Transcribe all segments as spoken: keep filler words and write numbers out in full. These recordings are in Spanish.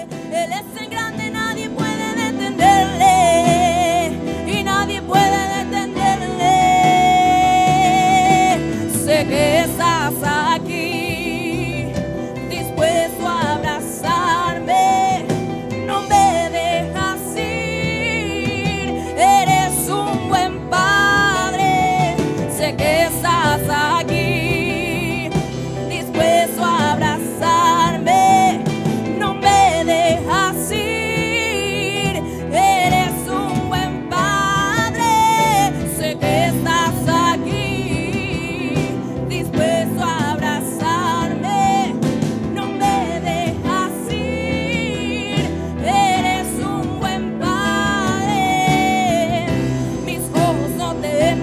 Él es el grande, nadie puede detenerle, y nadie puede detenerle. Sé que estás aquí, dispuesto a abrazarme, no me dejas ir, eres un buen padre. Sé que estás aquí, dispuesto a abrazarme,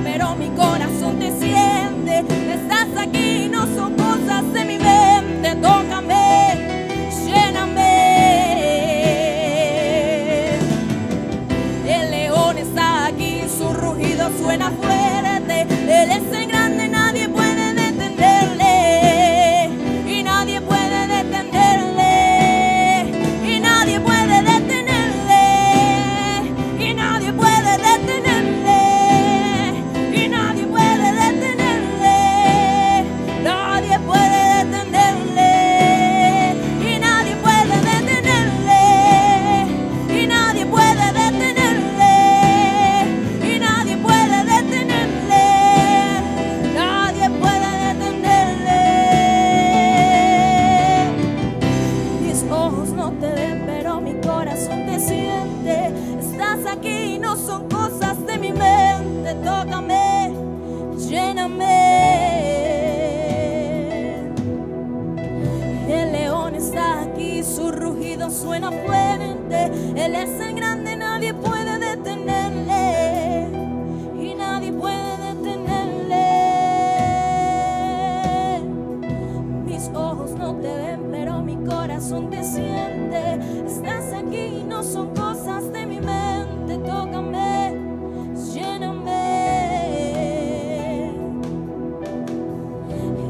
pero mi corazón te siente. Estás aquí, no son cosas de mi mente. Tócame, lléname. El león está aquí, su rugido suena fuerte. Él es el grande, nadie puede detenerle, y nadie puede detenerle, y nadie puede detenerle, y nadie puede detenerle. Estás aquí, no son cosas de mi mente. Tócame, lléname. El león está aquí, su rugido suena fuerte. Él es el grande, nadie puede detenerle, y nadie puede detenerle. Mis ojos no te ven, pero mi corazón te siente. Estás aquí, no son cosas de mi mente, tócame, lléname.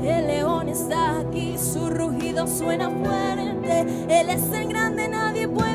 El león está aquí, su rugido suena fuerte. Él es el grande, nadie puede.